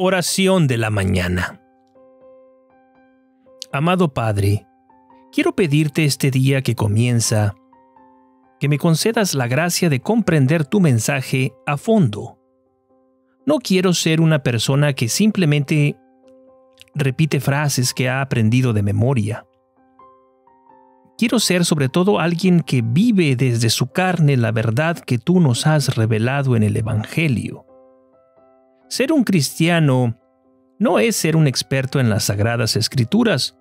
Oración de la mañana. Amado Padre, quiero pedirte este día que comienza, que me concedas la gracia de comprender tu mensaje a fondo. No quiero ser una persona que simplemente repite frases que ha aprendido de memoria. Quiero ser sobre todo alguien que vive desde su carne la verdad que tú nos has revelado en el Evangelio. Ser un cristiano no es ser un experto en las Sagradas Escrituras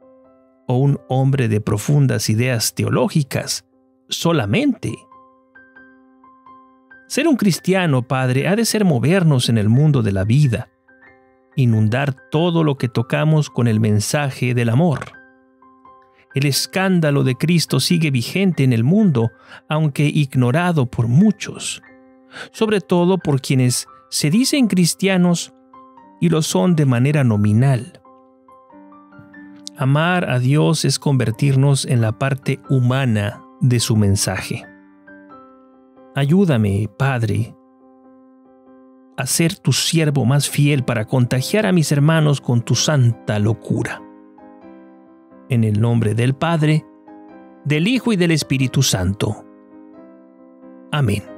o un hombre de profundas ideas teológicas solamente. Ser un cristiano, Padre, ha de ser movernos en el mundo de la vida, inundar todo lo que tocamos con el mensaje del amor. El escándalo de Cristo sigue vigente en el mundo, aunque ignorado por muchos, sobre todo por quienes se dicen cristianos y lo son de manera nominal. Amar a Dios es convertirnos en la parte humana de su mensaje. Ayúdame, Padre, a ser tu siervo más fiel para contagiar a mis hermanos con tu santa locura. En el nombre del Padre, del Hijo y del Espíritu Santo. Amén.